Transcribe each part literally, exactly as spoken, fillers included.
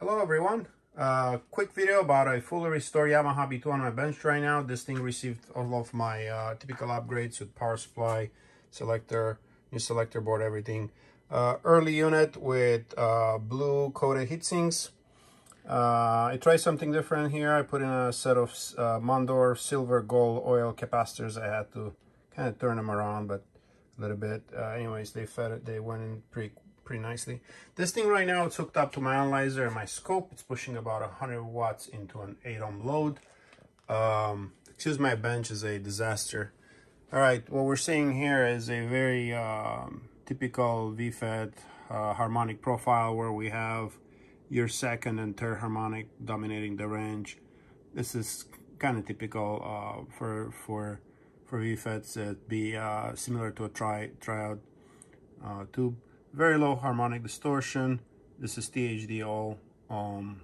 Hello everyone, uh, quick video about a fully restored Yamaha B two on my bench right now. This thing received all of my uh, typical upgrades with power supply, selector, new selector board, everything. Uh, early unit with uh, blue coated heat sinks. Uh, I tried something different here. I put in a set of uh, Mondor silver gold oil capacitors. I had to kind of turn them around, but a little bit. Uh, anyways, they fed it, they went in pretty quick. Pretty nicely. This thing right now, it's hooked up to my analyzer and my scope. It's pushing about one hundred watts into an eight ohm load. Um, excuse my bench is a disaster. All right, what we're seeing here is a very um, typical V-fet uh, harmonic profile where we have your second and third harmonic dominating the range. This is kind of typical uh, for for for V-fets. It'd be uh, similar to a tri triode uh, tube. Very low harmonic distortion. This is T H D+N, um,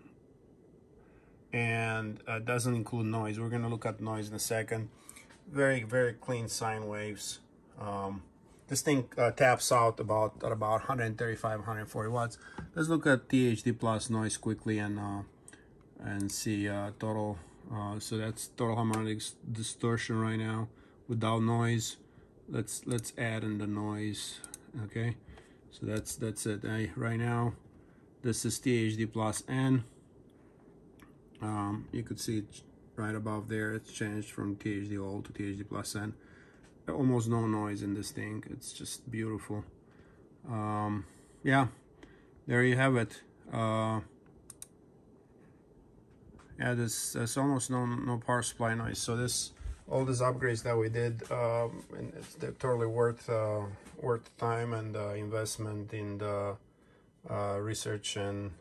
and uh, doesn't include noise. We're gonna look at noise in a second. Very, very clean sine waves. Um, this thing uh, taps out about at about one thirty-five, one forty watts. Let's look at T H D plus noise quickly and uh, and see uh, total. Uh, so that's total harmonic distortion right now without noise. Let's let's add in the noise. Okay. So that's that's it. I, right now, this is T H D plus N. Um, you could see it right above there. It's changed from T H D old to T H D plus N. Almost no noise in this thing. It's just beautiful. Um, yeah, there you have it. Uh, yeah, this there's almost no no power supply noise. So this all these upgrades that we did, um, and it's, they're totally worth uh, worth the time and uh, investment in the uh, research, and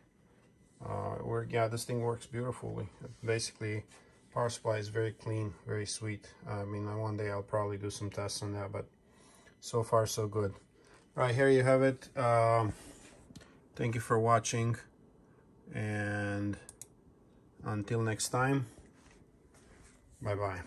uh, work. Yeah, this thing works beautifully. Basically, power supply is very clean, very sweet. I mean, one day I'll probably do some tests on that, but so far so good. All right, here you have it. Um, thank you for watching, and until next time, bye bye.